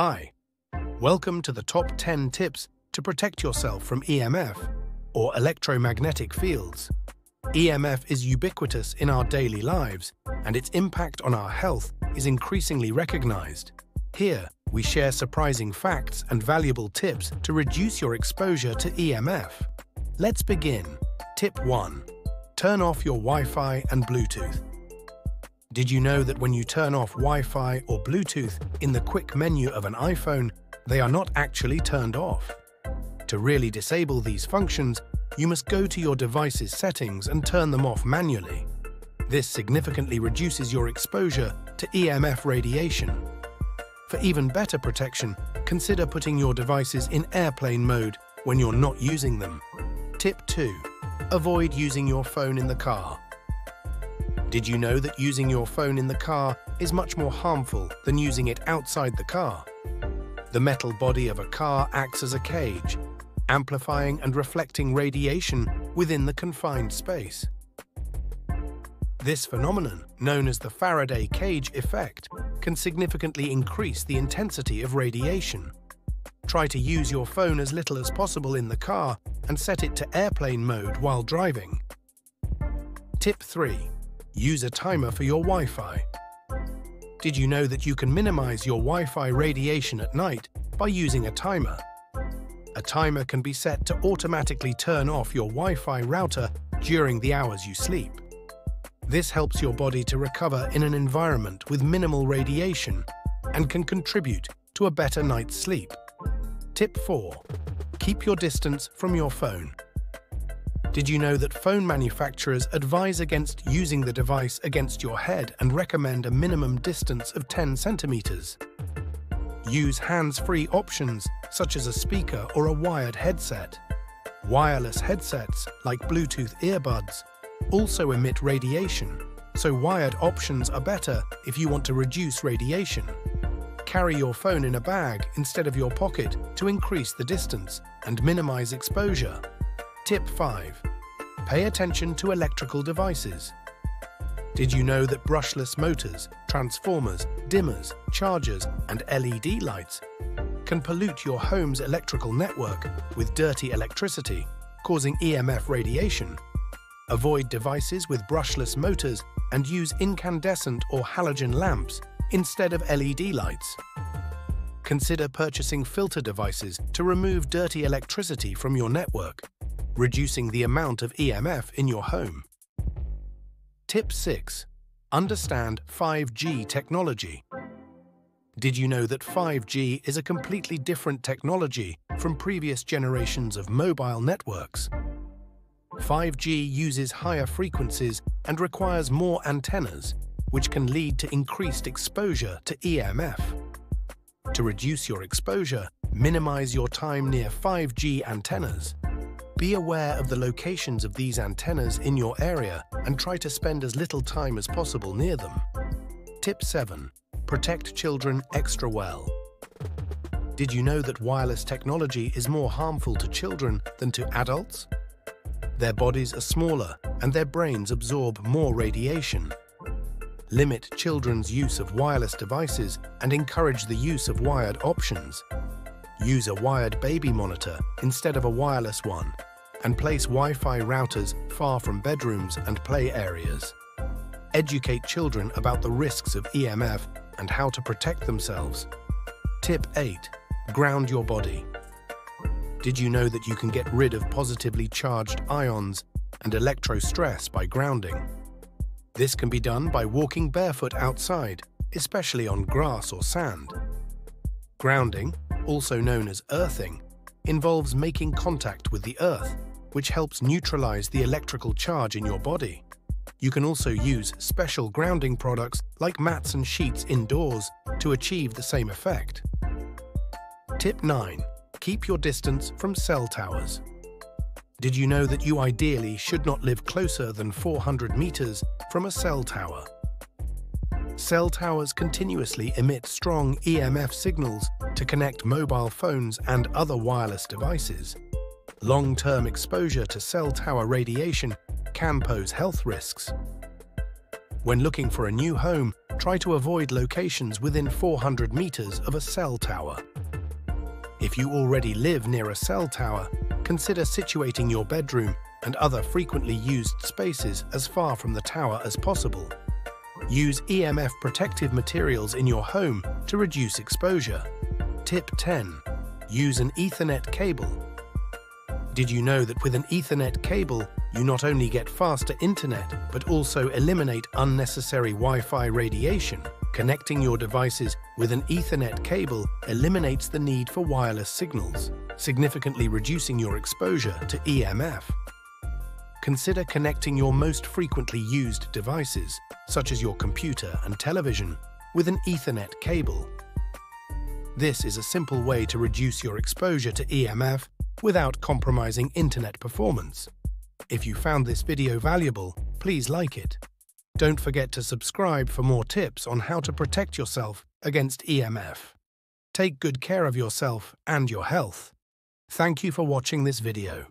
Hi, welcome to the top 10 tips to protect yourself from EMF, or electromagnetic fields. EMF is ubiquitous in our daily lives, and its impact on our health is increasingly recognized. Here, we share surprising facts and valuable tips to reduce your exposure to EMF. Let's begin. Tip 1. Turn off your Wi-Fi and Bluetooth. Did you know that when you turn off Wi-Fi or Bluetooth in the quick menu of an iPhone, they are not actually turned off? To really disable these functions, you must go to your device's settings and turn them off manually. This significantly reduces your exposure to EMF radiation. For even better protection, consider putting your devices in airplane mode when you're not using them. Tip 2. Avoid using your phone in the car. Did you know that using your phone in the car is much more harmful than using it outside the car? The metal body of a car acts as a cage, amplifying and reflecting radiation within the confined space. This phenomenon, known as the Faraday cage effect, can significantly increase the intensity of radiation. Try to use your phone as little as possible in the car and set it to airplane mode while driving. Tip 3. Use a timer for your Wi-Fi. Did you know that you can minimize your Wi-Fi radiation at night by using a timer? A timer can be set to automatically turn off your Wi-Fi router during the hours you sleep. This helps your body to recover in an environment with minimal radiation and can contribute to a better night's sleep. Tip 4. Keep your distance from your phone. Did you know that phone manufacturers advise against using the device against your head and recommend a minimum distance of 10 centimeters? Use hands-free options such as a speaker or a wired headset. Wireless headsets, like Bluetooth earbuds, also emit radiation, so wired options are better if you want to reduce radiation. Carry your phone in a bag instead of your pocket to increase the distance and minimize exposure. Tip 5. Pay attention to electrical devices. Did you know that brushless motors, transformers, dimmers, chargers, and LED lights can pollute your home's electrical network with dirty electricity, causing EMF radiation? Avoid devices with brushless motors and use incandescent or halogen lamps instead of LED lights. Consider purchasing filter devices to remove dirty electricity from your network, reducing the amount of EMF in your home. Tip 6. Understand 5G technology. Did you know that 5G is a completely different technology from previous generations of mobile networks? 5G uses higher frequencies and requires more antennas, which can lead to increased exposure to EMF. To reduce your exposure, minimize your time near 5G antennas. Be aware of the locations of these antennas in your area and try to spend as little time as possible near them. Tip 7. Protect children extra well. Did you know that wireless technology is more harmful to children than to adults? Their bodies are smaller and their brains absorb more radiation. Limit children's use of wireless devices and encourage the use of wired options. Use a wired baby monitor instead of a wireless one, and place Wi-Fi routers far from bedrooms and play areas. Educate children about the risks of EMF and how to protect themselves. Tip 8. Ground your body. Did you know that you can get rid of positively charged ions and electrostress by grounding? This can be done by walking barefoot outside, especially on grass or sand. Grounding, also known as earthing, involves making contact with the earth, which helps neutralize the electrical charge in your body. You can also use special grounding products like mats and sheets indoors to achieve the same effect. Tip 9. Keep your distance from cell towers. Did you know that you ideally should not live closer than 400 meters from a cell tower? Cell towers continuously emit strong EMF signals to connect mobile phones and other wireless devices. Long-term exposure to cell tower radiation can pose health risks. When looking for a new home, try to avoid locations within 400 meters of a cell tower. If you already live near a cell tower, consider situating your bedroom and other frequently used spaces as far from the tower as possible. Use EMF protective materials in your home to reduce exposure. Tip 10. Use an Ethernet cable. Did you know that with an Ethernet cable, you not only get faster internet, but also eliminate unnecessary Wi-Fi radiation? Connecting your devices with an Ethernet cable eliminates the need for wireless signals, significantly reducing your exposure to EMF. Consider connecting your most frequently used devices, such as your computer and television, with an Ethernet cable. This is a simple way to reduce your exposure to EMF without compromising internet performance. If you found this video valuable, please like it. Don't forget to subscribe for more tips on how to protect yourself against EMF. Take good care of yourself and your health. Thank you for watching this video.